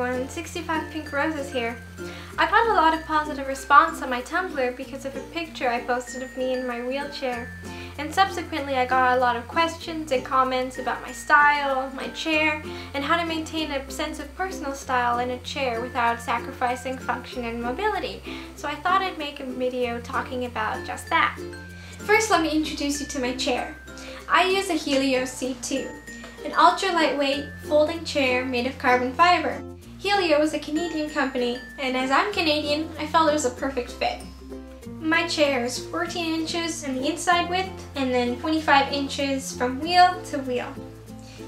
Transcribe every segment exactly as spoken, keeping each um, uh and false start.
everyone, sixty-five Pink Roses here. I got a lot of positive response on my Tumblr because of a picture I posted of me in my wheelchair, and subsequently I got a lot of questions and comments about my style, my chair, and how to maintain a sense of personal style in a chair without sacrificing function and mobility, so I thought I'd make a video talking about just that. First, let me introduce you to my chair. I use a Helio C two. An ultra-lightweight folding chair made of carbon fiber. Helio is a Canadian company, and as I'm Canadian, I felt it was a perfect fit. My chair is fourteen inches in the inside width, and then twenty-five inches from wheel to wheel.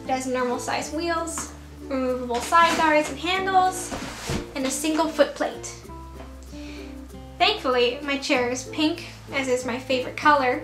It has normal size wheels, removable side guards and handles, and a single foot plate. Thankfully, my chair is pink, as is my favorite color,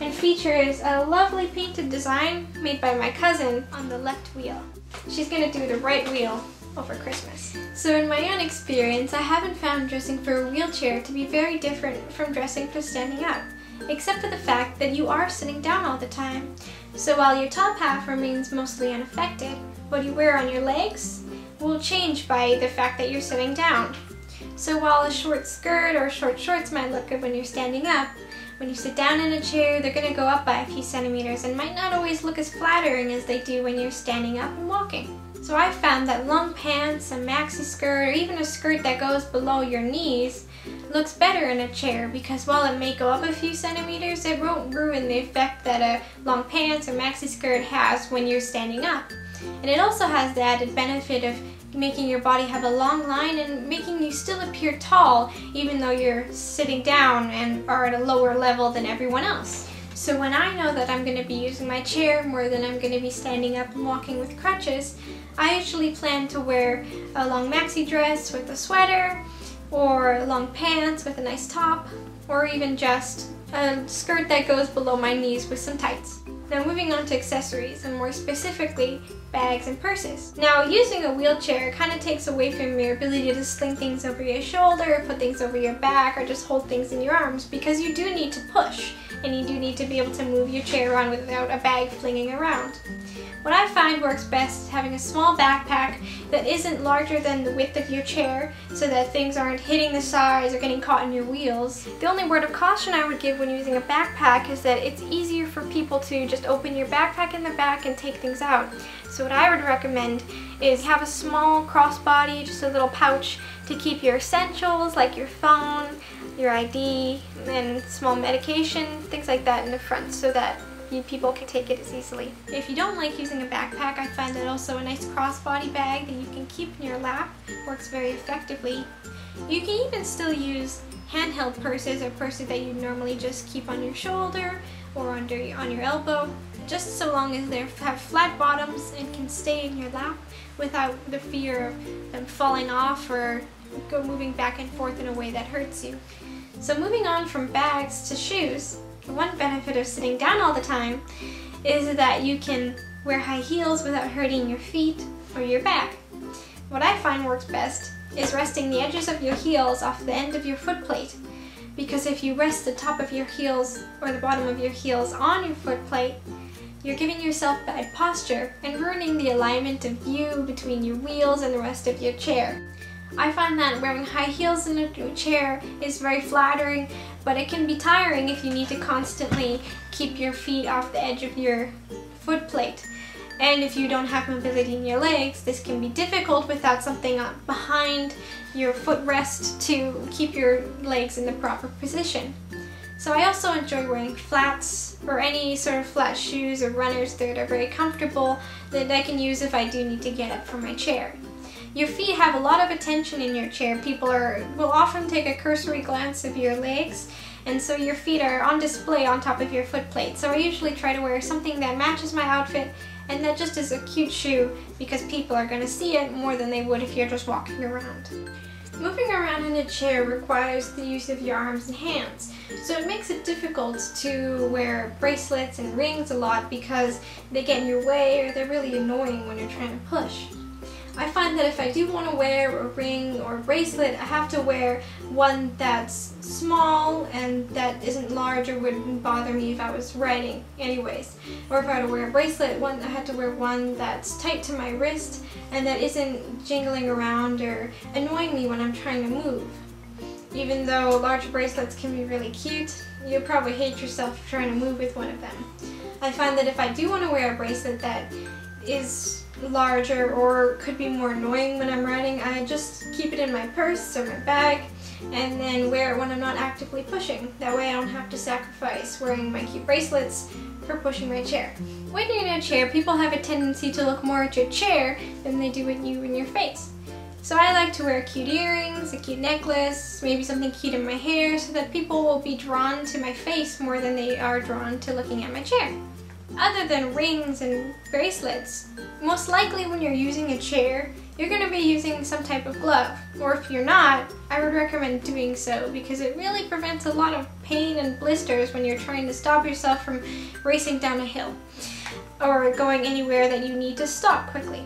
and features a lovely painted design made by my cousin on the left wheel. She's gonna do the right wheel over Christmas. So in my own experience, I haven't found dressing for a wheelchair to be very different from dressing for standing up, except for the fact that you are sitting down all the time. So while your top half remains mostly unaffected, what you wear on your legs will change by the fact that you're sitting down. So while a short skirt or short shorts might look good when you're standing up, when you sit down in a chair, they're going to go up by a few centimeters and might not always look as flattering as they do when you're standing up and walking. So I found that long pants, a maxi skirt, or even a skirt that goes below your knees looks better in a chair because while it may go up a few centimeters, it won't ruin the effect that a long pants or maxi skirt has when you're standing up. And it also has the added benefit of making your body have a long line and making you still appear tall even though you're sitting down and are at a lower level than everyone else. So when I know that I'm going to be using my chair more than I'm going to be standing up and walking with crutches, I usually plan to wear a long maxi dress with a sweater, or long pants with a nice top, or even just a skirt that goes below my knees with some tights. Now moving on to accessories, and more specifically, bags and purses. Now using a wheelchair kind of takes away from your ability to sling things over your shoulder, put things over your back, or just hold things in your arms, because you do need to push, and you do need to be able to move your chair around without a bag flinging around. What I find works best is having a small backpack that isn't larger than the width of your chair so that things aren't hitting the sides or getting caught in your wheels. The only word of caution I would give when using a backpack is that it's easier for people to just open your backpack in the back and take things out. So what I would recommend is have a small crossbody, just a little pouch to keep your essentials like your phone, your I D, and small medication, things like that in the front so that people can take it as easily. If you don't like using a backpack, I find that also a nice crossbody bag that you can keep in your lap works very effectively. You can even still use handheld purses or purses that you normally just keep on your shoulder or under on your elbow, just so long as they have flat bottoms and can stay in your lap without the fear of them falling off or go moving back and forth in a way that hurts you. So moving on from bags to shoes, one benefit of sitting down all the time is that you can wear high heels without hurting your feet or your back. What I find works best is resting the edges of your heels off the end of your foot plate, because if you rest the top of your heels or the bottom of your heels on your foot plate, you're giving yourself bad posture and ruining the alignment of you between your wheels and the rest of your chair. I find that wearing high heels in a chair is very flattering, but it can be tiring if you need to constantly keep your feet off the edge of your foot plate. And if you don't have mobility in your legs, this can be difficult without something behind your footrest to keep your legs in the proper position. So I also enjoy wearing flats or any sort of flat shoes or runners that are very comfortable that I can use if I do need to get up from my chair. Your feet have a lot of attention in your chair. People are, will often take a cursory glance of your legs, and so your feet are on display on top of your foot plate. So I usually try to wear something that matches my outfit and that just is a cute shoe because people are going to see it more than they would if you're just walking around. Moving around in a chair requires the use of your arms and hands, so it makes it difficult to wear bracelets and rings a lot because they get in your way or they're really annoying when you're trying to push. I find that if I do want to wear a ring or a bracelet, I have to wear one that's small and that isn't large or wouldn't bother me if I was writing anyways. Or if I were to wear a bracelet, one, I had to wear one that's tight to my wrist and that isn't jingling around or annoying me when I'm trying to move. Even though large bracelets can be really cute, you'll probably hate yourself for trying to move with one of them. I find that if I do want to wear a bracelet that is larger or could be more annoying when I'm riding, I just keep it in my purse or my bag and then wear it when I'm not actively pushing. That way I don't have to sacrifice wearing my cute bracelets for pushing my chair. When you're in a chair, people have a tendency to look more at your chair than they do at you and your face. So I like to wear cute earrings, a cute necklace, maybe something cute in my hair, so that people will be drawn to my face more than they are drawn to looking at my chair. Other than rings and bracelets, most likely when you're using a chair, you're going to be using some type of glove. Or if you're not, I would recommend doing so, because it really prevents a lot of pain and blisters when you're trying to stop yourself from racing down a hill or going anywhere that you need to stop quickly.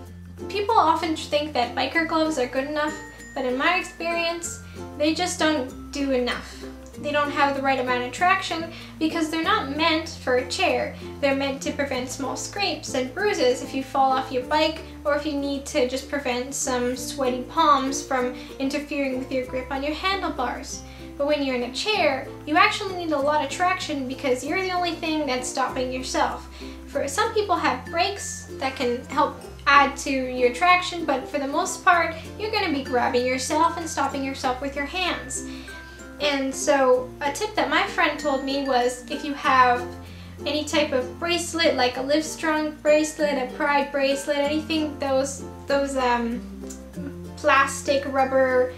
People often think that biker gloves are good enough, but in my experience, they just don't do enough. They don't have the right amount of traction because they're not meant for a chair. They're meant to prevent small scrapes and bruises if you fall off your bike, or if you need to just prevent some sweaty palms from interfering with your grip on your handlebars. But when you're in a chair, you actually need a lot of traction because you're the only thing that's stopping yourself. For some people have brakes that can help add to your traction, but for the most part, you're going to be grabbing yourself and stopping yourself with your hands. And so a tip that my friend told me was, if you have any type of bracelet, like a Livestrong bracelet, a Pride bracelet, anything, those, those um, plastic, rubber,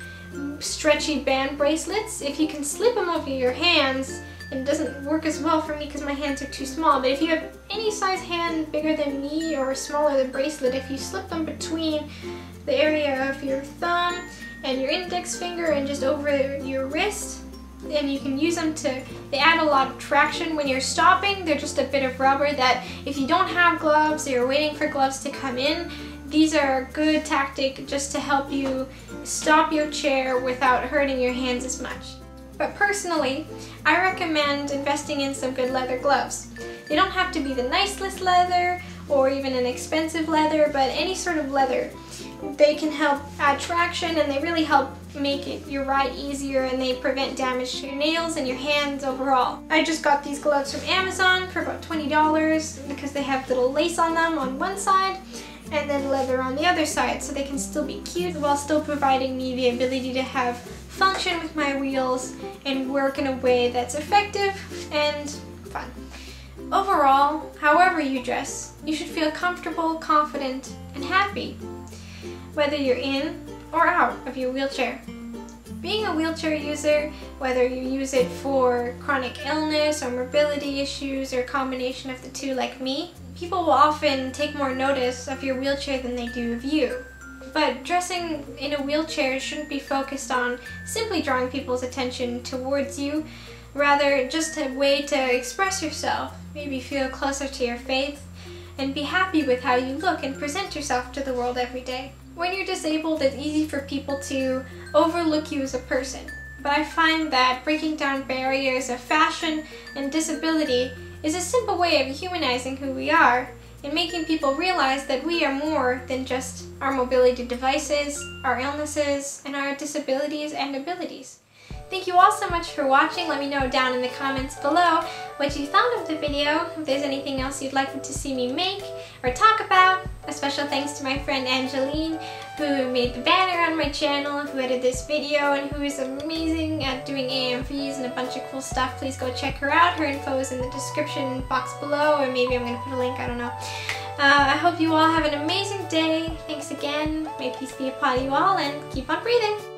stretchy band bracelets, if you can slip them over your hands, it doesn't work as well for me because my hands are too small, but if you have any size hand bigger than me or smaller than bracelet, if you slip them between the area of your thumb and your index finger and just over your wrist, and you can use them to, they add a lot of traction. When you're stopping, they're just a bit of rubber that if you don't have gloves or you're waiting for gloves to come in, these are a good tactic just to help you stop your chair without hurting your hands as much. But personally, I recommend investing in some good leather gloves. They don't have to be the nicest leather or even an expensive leather, but any sort of leather. They can help add traction and they really help make it your ride easier, and they prevent damage to your nails and your hands overall. I just got these gloves from Amazon for about twenty dollars because they have little lace on them on one side and then leather on the other side, so they can still be cute while still providing me the ability to have function with my wheels and work in a way that's effective and fun. Overall, however you dress, you should feel comfortable, confident, and happy, whether you're in or out of your wheelchair. Being a wheelchair user, whether you use it for chronic illness or mobility issues or a combination of the two like me, people will often take more notice of your wheelchair than they do of you. But dressing in a wheelchair shouldn't be focused on simply drawing people's attention towards you, rather just a way to express yourself, maybe feel closer to your faith, and be happy with how you look and present yourself to the world every day. When you're disabled, it's easy for people to overlook you as a person, but I find that breaking down barriers of fashion and disability is a simple way of humanizing who we are and making people realize that we are more than just our mobility devices, our illnesses, and our disabilities and abilities. Thank you all so much for watching. Let me know down in the comments below what you thought of the video, if there's anything else you'd like to see me make or talk about. A special thanks to my friend Angeline, who made the banner on my channel, who edited this video, and who is amazing at doing A M Vs and a bunch of cool stuff. Please go check her out. Her info is in the description box below, or maybe I'm going to put a link, I don't know. Uh, I hope you all have an amazing day. Thanks again. May peace be upon you all, and keep on breathing.